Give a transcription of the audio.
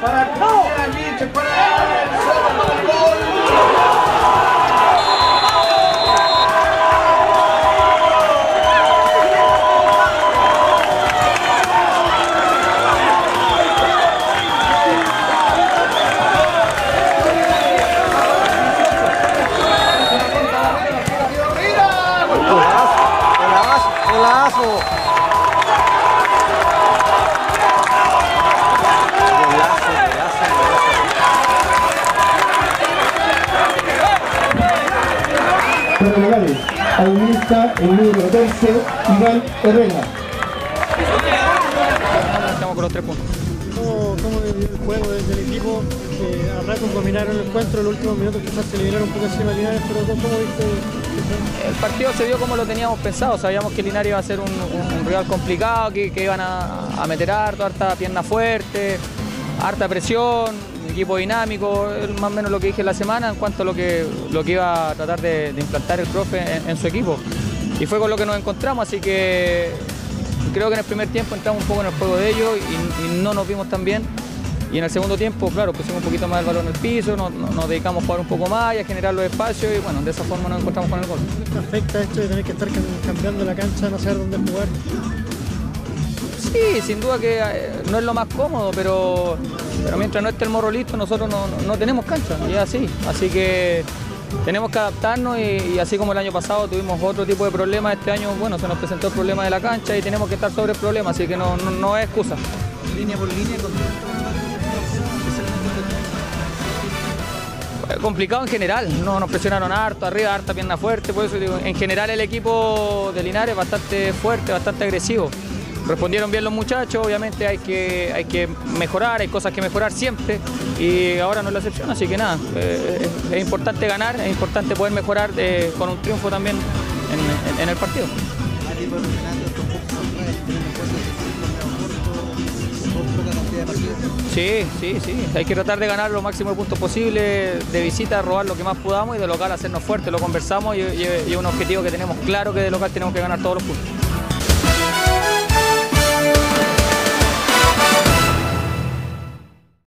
para que no sea Nietzsche, para el segundo del gol. Golazo. Administra el número 12, Iván Herrera. Estamos con los 3 puntos. ¿Cómo vivió el juego desde el equipo? A ratos dominaron el encuentro, el último minuto quizás se liberaron un poco encima de Linares, pero ¿cómo viste? El partido se vio como lo teníamos pensado, sabíamos que Linares iba a ser un rival complicado, que iban a meter harta pierna fuerte, harta presión. Equipo dinámico, más o menos lo que dije la semana en cuanto a lo que iba a tratar de implantar el profe en su equipo, y fue con lo que nos encontramos, así que creo que en el primer tiempo entramos un poco en el juego de ellos y no nos vimos tan bien, y en el segundo tiempo, claro, pusimos un poquito más el balón en el piso, nos dedicamos a jugar un poco más y a generar los espacios, y bueno, de esa forma nos encontramos con el gol. ¿Te afecta esto de tener que estar cambiando la cancha, no saber dónde jugar? Sí, sin duda que no es lo más cómodo, pero mientras no esté el morro listo, nosotros no tenemos cancha, y es así. Así que tenemos que adaptarnos y así como el año pasado tuvimos otro tipo de problemas, este año bueno, se nos presentó el problema de la cancha y tenemos que estar sobre el problema, así que no es excusa. ¿Línea por línea? Complicado en general, nos presionaron harto arriba, harta pierna fuerte, por eso digo, en general el equipo de Linares es bastante fuerte, bastante agresivo. Respondieron bien los muchachos, obviamente hay que mejorar, hay cosas que mejorar siempre y ahora no es la excepción, así que nada, es importante ganar, es importante poder mejorar con un triunfo también en el partido. Sí, hay que tratar de ganar lo máximo de puntos posible, de visita robar lo que más podamos y de local hacernos fuerte, lo conversamos y es un objetivo que tenemos claro, que de local tenemos que ganar todos los puntos.